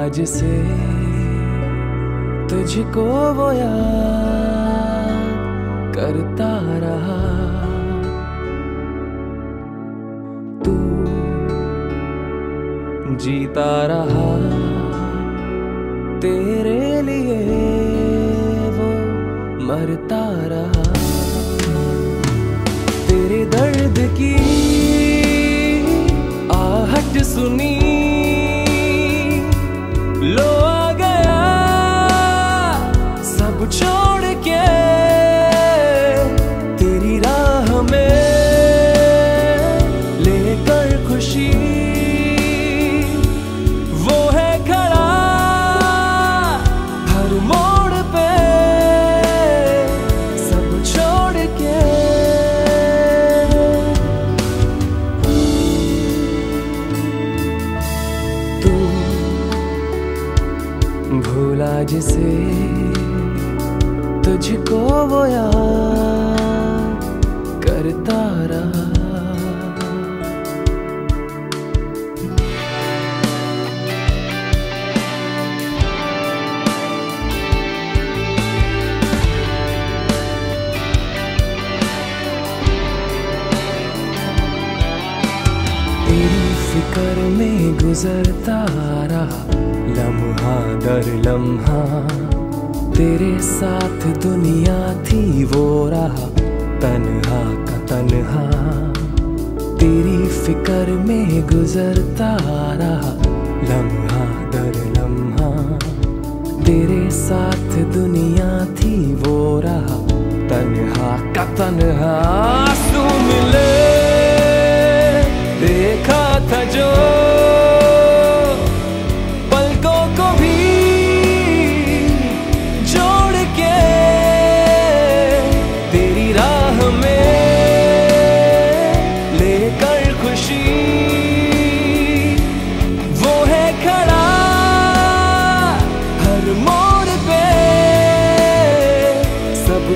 आज से तुझको वो याद करता रहा। तू जीता रहा तेरे लिए वो मरता रहा। तेरे दर्द की आहट सुनी लो आ गया सब छोड़ के तेरी राह में लेकर खुशी। वो है खड़ा हर मोड़ पे सब छोड़ के। भूला जिसे तुझको वो याद करता रहा। तेरी फिक्र में गुजरता रहा लम्हा दर लम्हा। तेरे साथ दुनिया थी वो रहा तन्हा का तन्हा। तेरी फिक्र में गुजरता रहा लम्हा दर लम्हा। तेरे साथ दुनिया थी वो रहा तन्हा का तन्हा। तू मिले देखा था जो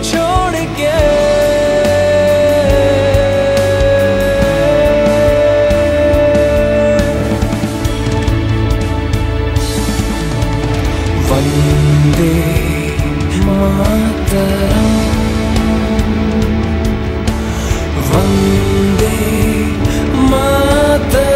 छोड़ के वंदे मातरम वंदे मातरम।